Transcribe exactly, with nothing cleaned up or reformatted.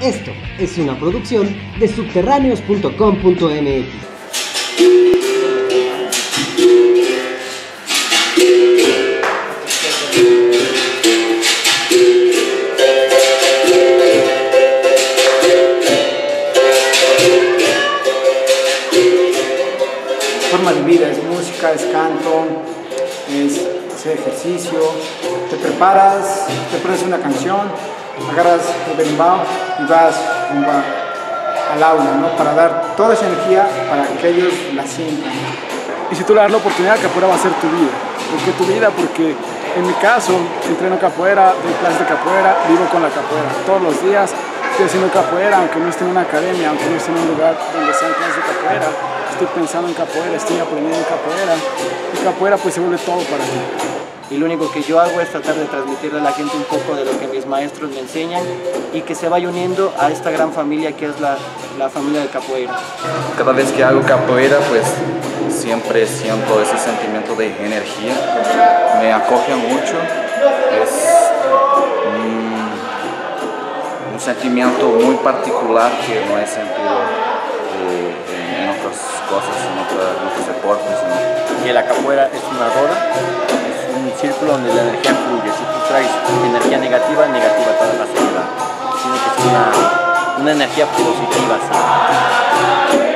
Esto es una producción de subterráneos punto com punto m x. Forma de vida es música, es canto, es hacer ejercicio, te preparas, te pones una canción, agarras el berimbau y vas rumbo al aula, ¿no? Para dar toda esa energía para que ellos la sientan. Y si tú le das la oportunidad, capoeira va a ser tu vida. ¿Por qué tu vida? Porque en mi caso entreno capoeira, doy clases de capoeira, vivo con la capoeira todos los días. Estoy haciendo capoeira, aunque no esté en una academia, aunque no esté en un lugar donde sean clases de capoeira, estoy pensando en capoeira, estoy aprendiendo en capoeira, y capoeira pues se vuelve todo para mí. Y lo único que yo hago es tratar de transmitirle a la gente un poco de lo que mis maestros me enseñan y que se vaya uniendo a esta gran familia que es la, la familia de capoeira. Cada vez que hago capoeira pues siempre siento ese sentimiento de energía, me acoge mucho, es un sentimiento muy particular que no he sentido eh, en otras cosas, en, otra, en otros deportes, ¿no? Y la capoeira es una roda, es un círculo donde la energía fluye. Si tú traes energía negativa, negativa toda la sociedad, sino que es una, una energía positiva, ¿sí?